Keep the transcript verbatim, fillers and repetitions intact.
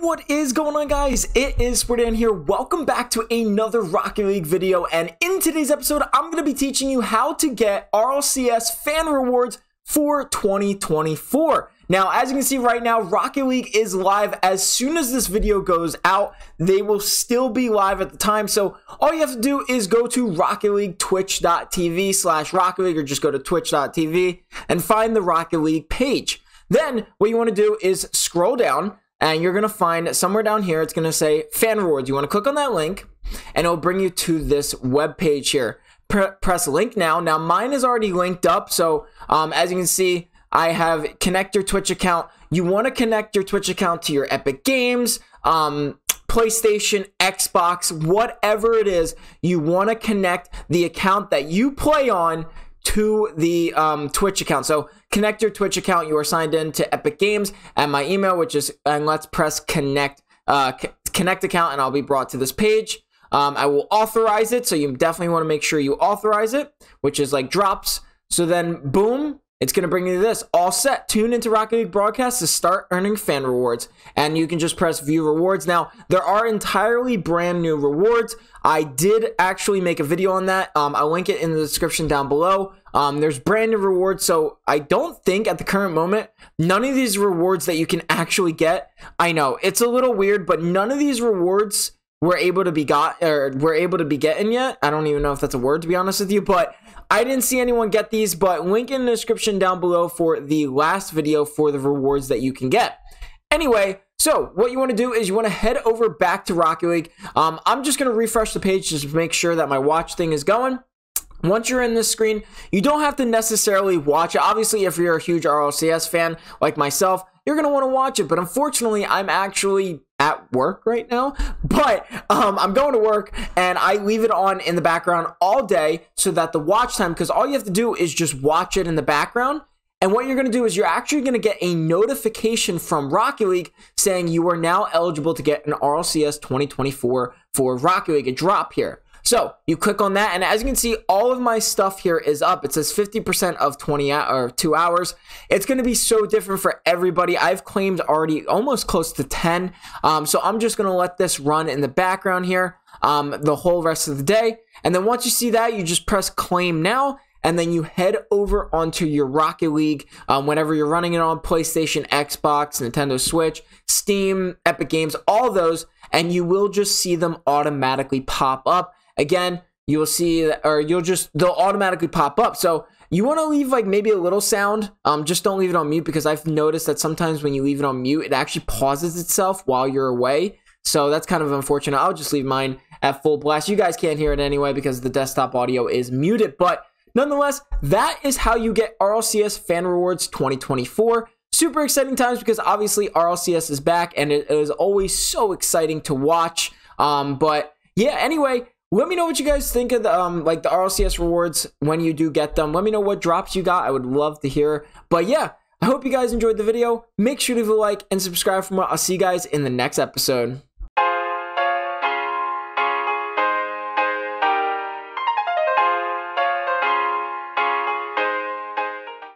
what is going on, guys? It is Sportydan here. Welcome back to another Rocket League video, and in today's episode I'm going to be teaching you how to get R L C S fan rewards for twenty twenty-four. Now, as you can see right now, Rocket League is live. As soon as this video goes out, they will still be live at the time. So all you have to do is go to Rocket League twitch.tv slash Rocket League, or just go to twitch dot t v and find the Rocket League page. Then what you want to do is scroll down, and you're going to find somewhere down here, it's going to say fan rewards. You want to click on that link, and it'll bring you to this web page here. Pre- press link now. Now, mine is already linked up, so um, as you can see, I have connect your Twitch account. You want to connect your Twitch account to your Epic Games, um, PlayStation, Xbox, whatever it is. You want to connect the account that you play on to the um, Twitch account. So connect your Twitch account. You are signed in to Epic Games and my email, which is, and let's press connect, uh, connect account, and I'll be brought to this page. Um, I will authorize it. So you definitely want to make sure you authorize it, which is like drops. So then boom, it's going to bring you to this. All set. Tune into Rocket League broadcast to start earning fan rewards. And you can just press view rewards. Now, there are entirely brand new rewards. I did actually make a video on that. Um, I'll link it in the description down below. Um, there's brand new rewards. So I don't think at the current moment, none of these rewards that you can actually get. I know it's a little weird, but none of these rewards were able to be got or were able to be getting yet. I don't even know if that's a word, to be honest with you, but I didn't see anyone get these, but link in the description down below for the last video for the rewards that you can get. Anyway, so what you want to do is you want to head over back to Rocket League. Um, I'm just going to refresh the page just to make sure that my watch thing is going. Once you're in this screen, you don't have to necessarily watch it. Obviously, if you're a huge R L C S fan like myself, you're going to want to watch it, but unfortunately, I'm actually at work right now, but um, I'm going to work and I leave it on in the background all day so that the watch time, because all you have to do is just watch it in the background. And what you're going to do is you're actually going to get a notification from Rocket League saying you are now eligible to get an R L C S twenty twenty-four for Rocket League, a drop here. So you click on that, and as you can see, all of my stuff here is up. It says fifty percent of twenty or two hours. It's going to be so different for everybody. I've claimed already almost close to ten. Um, so I'm just going to let this run in the background here um, the whole rest of the day. And then once you see that, you just press claim now, and then you head over onto your Rocket League um, whenever you're running it on PlayStation, Xbox, Nintendo Switch, Steam, Epic Games, all those, and you will just see them automatically pop up. Again, you'll see, or you'll just, they'll automatically pop up. So you want to leave like maybe a little sound. Um, just don't leave it on mute, because I've noticed that sometimes when you leave it on mute, it actually pauses itself while you're away. So that's kind of unfortunate. I'll just leave mine at full blast. You guys can't hear it anyway because the desktop audio is muted. But nonetheless, that is how you get R L C S fan rewards twenty twenty-four. Super exciting times, because obviously R L C S is back and it is always so exciting to watch. Um, but yeah, anyway, let me know what you guys think of the, um, like the R L C S rewards when you do get them. Let me know what drops you got. I would love to hear. But yeah, I hope you guys enjoyed the video. Make sure to leave a like and subscribe for more. I'll see you guys in the next episode.